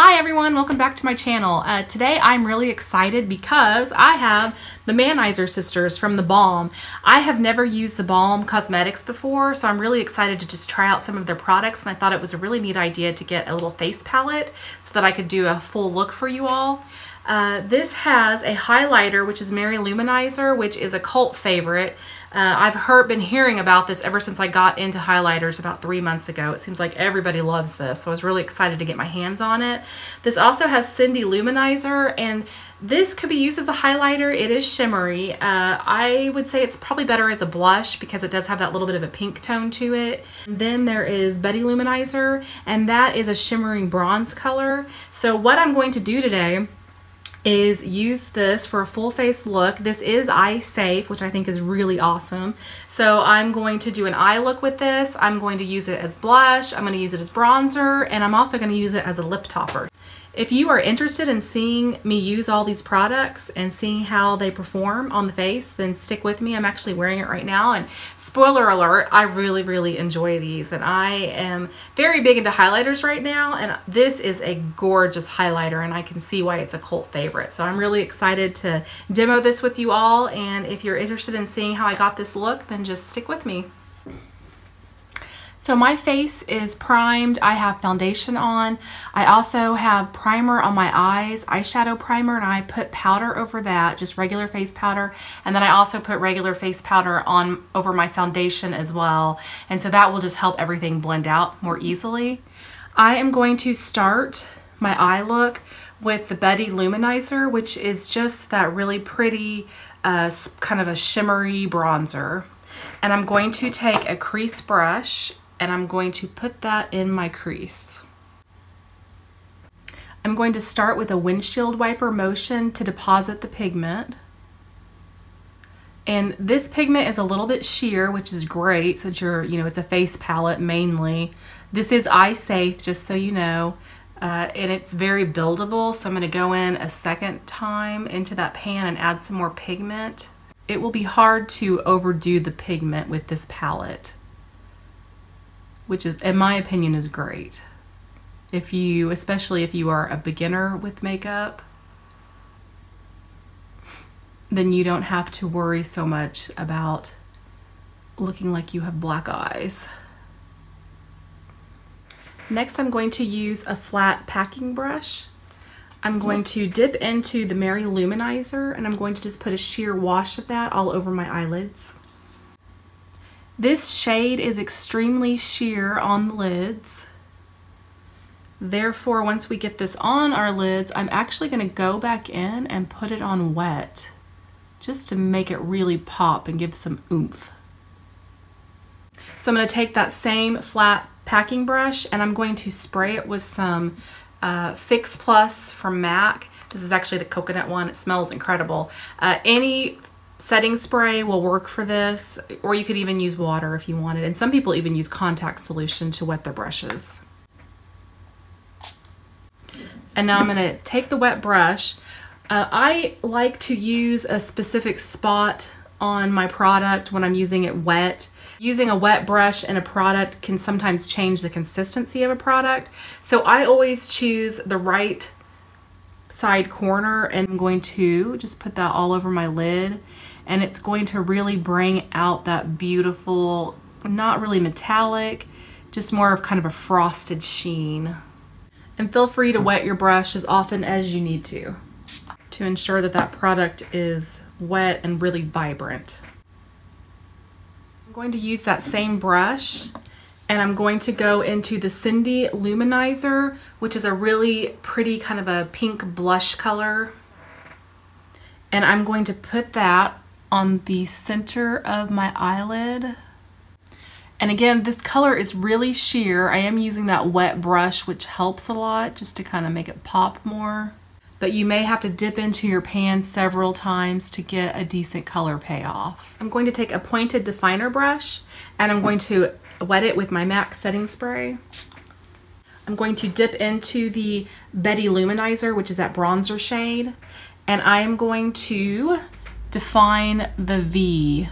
Hi everyone, welcome back to my channel. Today I'm really excited because I have the Manizer sisters from The Balm. I have never used The Balm cosmetics before, so I'm really excited to just try out some of their products, and I thought it was a really neat idea to get a little face palette so that I could do a full look for you all. This has a highlighter, which is Mary Lou Manizer, which is a cult favorite. I've been hearing about this ever since I got into highlighters about 3 months ago. It seems like everybody loves this, so I was really excited to get my hands on it. This also has Cindy-Lou Manizer, and this could be used as a highlighter. It is shimmery. I would say it's probably better as a blush because it does have that little bit of a pink tone to it. Then there is Betty-Lou Manizer, and that is a shimmering bronze color. So what I'm going to do today is use this for a full face look. This is eye safe, which I think is really awesome. So I'm going to do an eye look with this. I'm going to use it as blush, I'm going to use it as bronzer, and I'm also going to use it as a lip topper. If you are interested in seeing me use all these products and seeing how they perform on the face, then stick with me. I'm actually wearing it right now, and spoiler alert, I really enjoy these, and I am very big into highlighters right now, and this is a gorgeous highlighter, and I can see why it's a cult favorite. So I'm really excited to demo this with you all, and if you're interested in seeing how I got this look, then just stick with me. So my face is primed. I have foundation on. I also have primer on my eyes, eyeshadow primer, and I put powder over that, just regular face powder. And then I also put regular face powder on over my foundation as well. And so that will just help everything blend out more easily. I am going to start my eye look with the Betty-Lou Manizer, which is just that really pretty kind of a shimmery bronzer. And I'm going to take a crease brush, and I'm going to put that in my crease. I'm going to start with a windshield wiper motion to deposit the pigment. And this pigment is a little bit sheer, which is great since you're, you know, it's a face palette mainly. This is eye safe, just so you know, and it's very buildable. So I'm going to go in a second time into that pan and add some more pigment. It will be hard to overdo the pigment with this palette, which is, in my opinion, is great. If you, especially if you are a beginner with makeup, then you don't have to worry so much about looking like you have black eyes. Next, I'm going to use a flat packing brush. I'm going to dip into the Mary Lou Manizer, and I'm going to just put a sheer wash of that all over my eyelids. This shade is extremely sheer on the lids. Therefore, once we get this on our lids, I'm actually going to go back in and put it on wet just to make it really pop and give some oomph. So I'm going to take that same flat packing brush, and I'm going to spray it with some Fix Plus from MAC. This is actually the coconut one. It smells incredible. Any setting spray will work for this, or you could even use water if you wanted. And some people even use contact solution to wet their brushes. And now I'm going to take the wet brush. I like to use a specific spot on my product when I'm using it wet. Using a wet brush in a product can sometimes change the consistency of a product. So I always choose the right side corner, and I'm going to just put that all over my lid, and it's going to really bring out that beautiful, not really metallic, just more of kind of a frosted sheen. And feel free to wet your brush as often as you need to ensure that that product is wet and really vibrant. I'm going to use that same brush, and I'm going to go into the Cindy-Lou Manizer, which is a really pretty kind of a pink blush color. And I'm going to put that on the center of my eyelid. And again, this color is really sheer. I am using that wet brush, which helps a lot just to kind of make it pop more. But you may have to dip into your pan several times to get a decent color payoff. I'm going to take a pointed definer brush, and I'm going to wet it with my MAC setting spray. I'm going to dip into the Betty-Lou Manizer, which is that bronzer shade, and I am going to define the V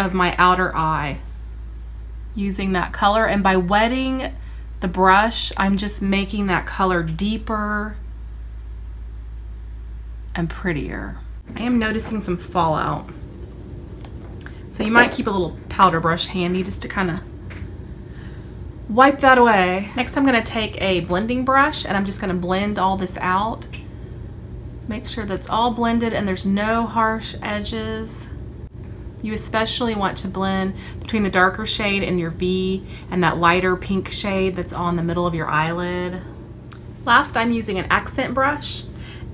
of my outer eye using that color, and by wetting the brush, I'm just making that color deeper and prettier. I am noticing some fallout. So you might keep a little powder brush handy just to kind of wipe that away. Next I'm going to take a blending brush and I'm just going to blend all this out. Make sure that's all blended and there's no harsh edges. You especially want to blend between the darker shade in your V and that lighter pink shade that's on the middle of your eyelid. Last, I'm using an accent brush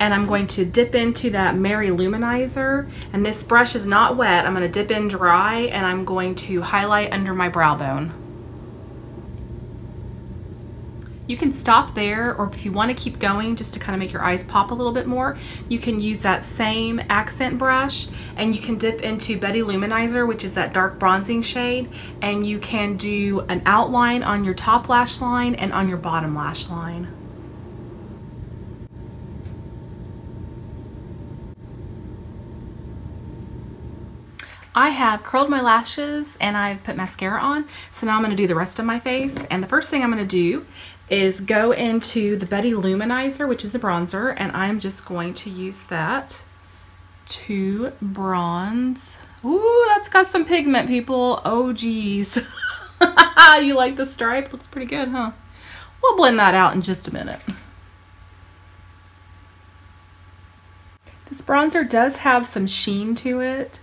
and I'm going to dip into that Mary Luminizer, and this brush is not wet. I'm going to dip in dry and I'm going to highlight under my brow bone. You can stop there, or if you want to keep going just to kind of make your eyes pop a little bit more, you can use that same accent brush and you can dip into Betty-Lou Luminizer, which is that dark bronzing shade, and you can do an outline on your top lash line and on your bottom lash line. I have curled my lashes and I've put mascara on, so now I'm going to do the rest of my face, and the first thing I'm going to do is go into the Betty Luminizer, which is the bronzer, and I'm just going to use that to bronze. Ooh, that's got some pigment, people. Oh, geez. You like the stripe? Looks pretty good, huh? We'll blend that out in just a minute. This bronzer does have some sheen to it.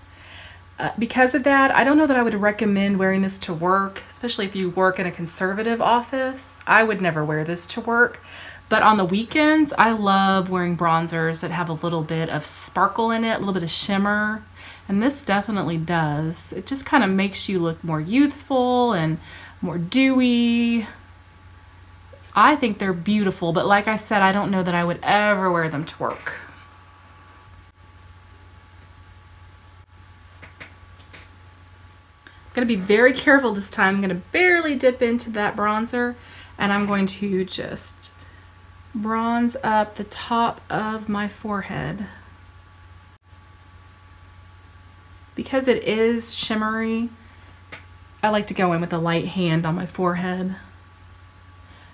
Because of that, I don't know that I would recommend wearing this to work, especially if you work in a conservative office. I would never wear this to work, but on the weekends, I love wearing bronzers that have a little bit of sparkle in it, a little bit of shimmer, and this definitely does. It just kind of makes you look more youthful and more dewy. I think they're beautiful, but like I said, I don't know that I would ever wear them to work. Going to be very careful this time. I'm going to barely dip into that bronzer and I'm going to just bronze up the top of my forehead. Because it is shimmery, I like to go in with a light hand on my forehead.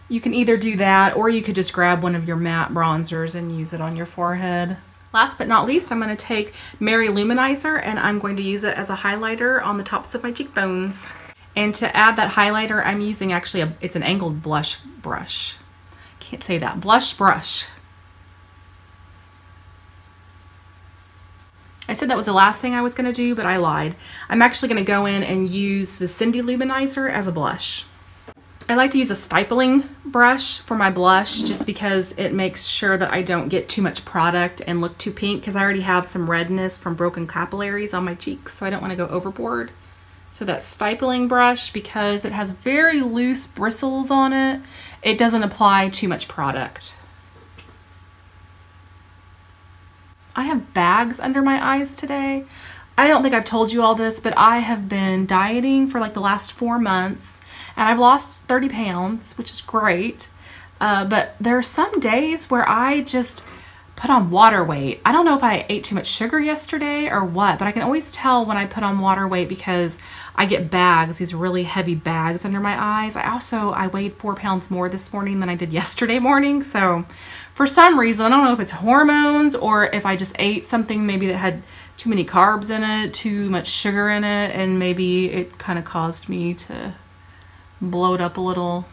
You can either do that or you could just grab one of your matte bronzers and use it on your forehead. Last but not least, I'm going to take Mary Luminizer and I'm going to use it as a highlighter on the tops of my cheekbones. And to add that highlighter, I'm using actually, it's an angled blush brush. Can't say that, blush brush. I said that was the last thing I was going to do, but I lied. I'm actually going to go in and use the Cindy-Lou Manizer as a blush. I like to use a stippling brush for my blush just because it makes sure that I don't get too much product and look too pink, because I already have some redness from broken capillaries on my cheeks, so I don't want to go overboard. So that stippling brush, because it has very loose bristles on it, it doesn't apply too much product. I have bags under my eyes today. I don't think I've told you all this, but I have been dieting for like the last 4 months. And I've lost 30 pounds, which is great, but there are some days where I just put on water weight. I don't know if I ate too much sugar yesterday or what, but I can always tell when I put on water weight because I get bags, these really heavy bags under my eyes. I weighed 4 pounds more this morning than I did yesterday morning, so for some reason, I don't know if it's hormones or if I just ate something maybe that had too many carbs in it, too much sugar in it, and maybe it kind of caused me to bloat up a little.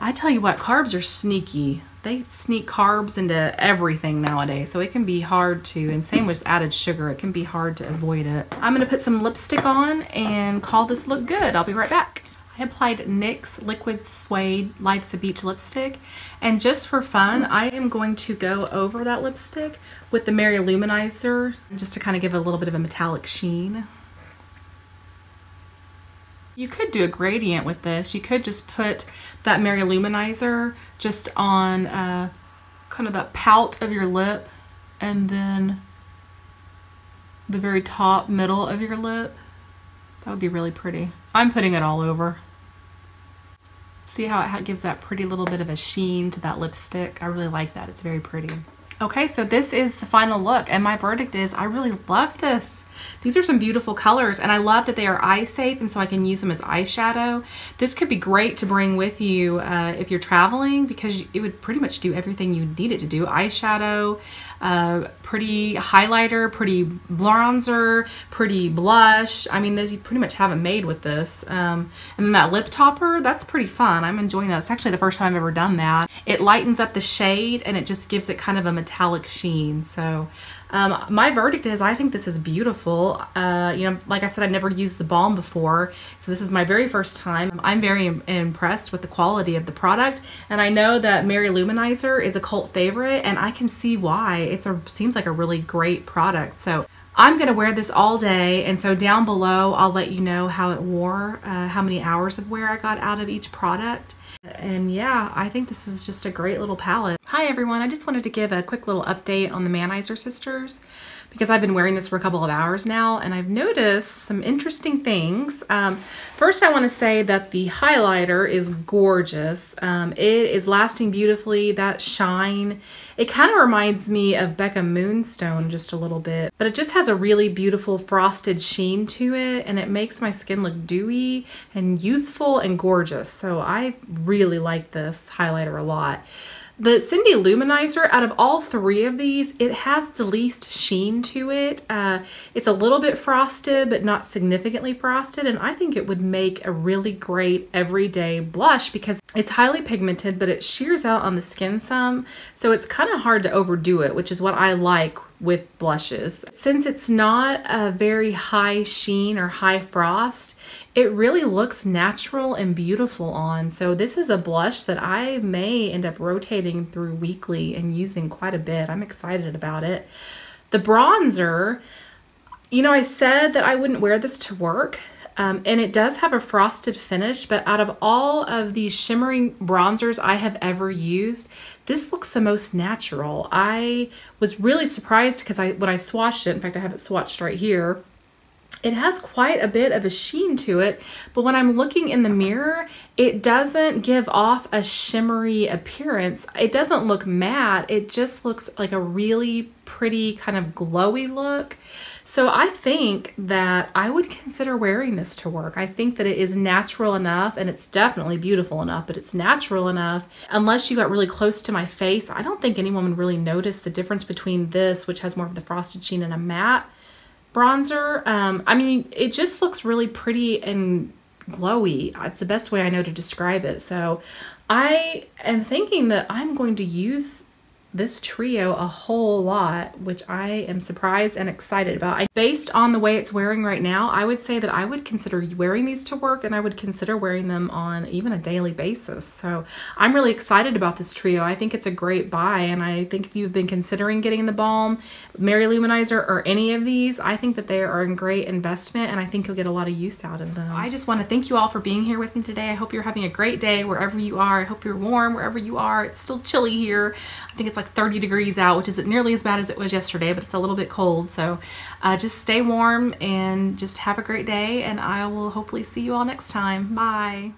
I tell you what, carbs are sneaky. They sneak carbs into everything nowadays, so it can be hard to, and same with added sugar, it can be hard to avoid it. I'm gonna put some lipstick on and call this look good. I'll be right back. I applied NYX Liquid Suede Life's a Beach lipstick, and just for fun, I am going to go over that lipstick with the Mary Luminizer just to kind of give it a little bit of a metallic sheen. You could do a gradient with this. You could just put that Mary Luminizer just on kind of the pout of your lip and then the very top middle of your lip. That would be really pretty. I'm putting it all over. See how it gives that pretty little bit of a sheen to that lipstick? I really like that. It's very pretty. Okay, so this is the final look, and my verdict is I really love this. These are some beautiful colors, and I love that they are eye safe, and so I can use them as eyeshadow. This could be great to bring with you if you're traveling, because it would pretty much do everything you need it to do. Eyeshadow, pretty highlighter, pretty bronzer, pretty blush. I mean, those you pretty much have it made with this. And then that lip topper, that's pretty fun. I'm enjoying that. It's actually the first time I've ever done that. It lightens up the shade, and it just gives it kind of a metallic sheen. So my verdict is I think this is beautiful. You know, like I said, I've never used the Balm before, so this is my very first time. I'm very impressed with the quality of the product, and I know that Mary Lou Manizer is a cult favorite, and I can see why. It seems like a really great product. So I'm gonna wear this all day, and so down below I'll let you know how it wore, how many hours of wear I got out of each product. And yeah, I think this is just a great little palette. Hi everyone, I just wanted to give a quick little update on the Manizer sisters, because I've been wearing this for a couple of hours now, and I've noticed some interesting things. First, I want to say that the highlighter is gorgeous. It is lasting beautifully. That shine, it kind of reminds me of Becca Moonstone just a little bit, but it just has a really beautiful frosted sheen to it, and it makes my skin look dewy and youthful and gorgeous. So I really like this highlighter a lot. The Cindy-Lou Manizer, out of all three of these, it has the least sheen to it. It's a little bit frosted, but not significantly frosted, and I think it would make a really great everyday blush because it's highly pigmented, but it shears out on the skin some, so it's kind of hard to overdo it, which is what I like with blushes. Since it's not a very high sheen or high frost, it really looks natural and beautiful on. So this is a blush that I may end up rotating through weekly and using quite a bit. I'm excited about it. The bronzer, you know, I said that I wouldn't wear this to work, and it does have a frosted finish, but out of all of these shimmering bronzers I have ever used, this looks the most natural. I was really surprised because when I swatched it, in fact I have it swatched right here, it has quite a bit of a sheen to it, but when I'm looking in the mirror, it doesn't give off a shimmery appearance. It doesn't look matte, it just looks like a really pretty kind of glowy look. So I think that I would consider wearing this to work. I think that it is natural enough, and it's definitely beautiful enough, but it's natural enough. Unless you got really close to my face, I don't think anyone would really notice the difference between this, which has more of the frosted sheen, and a matte bronzer. I mean, it just looks really pretty and glowy. It's the best way I know to describe it. So I am thinking that I'm going to use this trio a whole lot, which I am surprised and excited about. Based on the way it's wearing right now, I would say that I would consider wearing these to work, and I would consider wearing them on even a daily basis. So I'm really excited about this trio. I think it's a great buy, and I think if you've been considering getting the Balm, Mary Lou Manizer, or any of these, I think that they are a great investment, and I think you'll get a lot of use out of them. I just want to thank you all for being here with me today. I hope you're having a great day wherever you are. I hope you're warm wherever you are. It's still chilly here. I think it's like 30 degrees out, which isn't nearly as bad as it was yesterday, but it's a little bit cold. So just stay warm and just have a great day, and I will hopefully see you all next time. Bye.